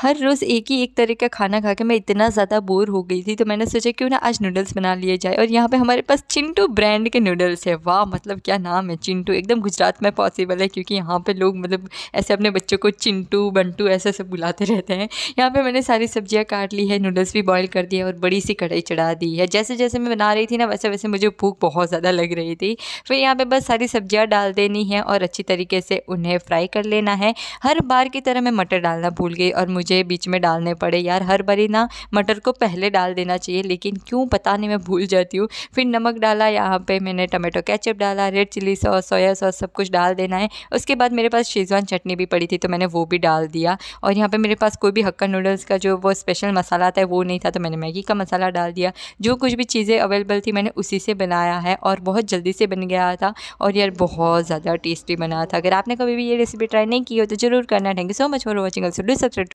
हर रोज़ एक ही एक तरह का खाना खा के मैं इतना ज़्यादा बोर हो गई थी, तो मैंने सोचा क्यों ना आज नूडल्स बना लिए जाए। और यहाँ पे हमारे पास चिंटू ब्रांड के नूडल्स है। वाह, मतलब क्या नाम है चिंटू, एकदम गुजरात में पॉसिबल है क्योंकि यहाँ पे लोग मतलब ऐसे अपने बच्चों को चिंटू बंटू ऐसे सब बुलाते रहते हैं। यहाँ पर मैंने सारी सब्जियाँ काट ली है, नूडल्स भी बॉयल कर दिया और बड़ी सी कढ़ाई चढ़ा दी है। जैसे जैसे मैं बना रही थी ना वैसे वैसे मुझे भूख बहुत ज़्यादा लग रही थी। फिर यहाँ पर बस सारी सब्जियाँ डाल देनी है और अच्छी तरीके से उन्हें फ्राई कर लेना है। हर बार की तरह मैं मटर डालना भूल गई और मुझे बीच में डालने पड़े। यार हर बारी ना मटर को पहले डाल देना चाहिए लेकिन क्यों पता नहीं मैं भूल जाती हूँ। फिर नमक डाला, यहाँ पे मैंने टमाटो केचप डाला, red chilli sauce, soya sauce सब कुछ डाल देना है। उसके बाद मेरे पास शेजवान चटनी भी पड़ी थी तो मैंने वो भी डाल दिया। और यहाँ पर मेरे पास कोई भी हक्का नूडल्स का जो वो स्पेशल मसाला आता है वो नहीं था तो मैंने मैगी का मसाला डाल दिया। जो कुछ भी चीज़ें अवेलेबल थी मैंने उसी से बनाया है और बहुत जल्दी से बन गया था और यार बहुत ज़्यादा टेस्टी बना था। अगर आपने कभी भी ये रेसिपी ट्राई नहीं की हो तो ज़रूर करना। Thank you so much for watching, also do subscribe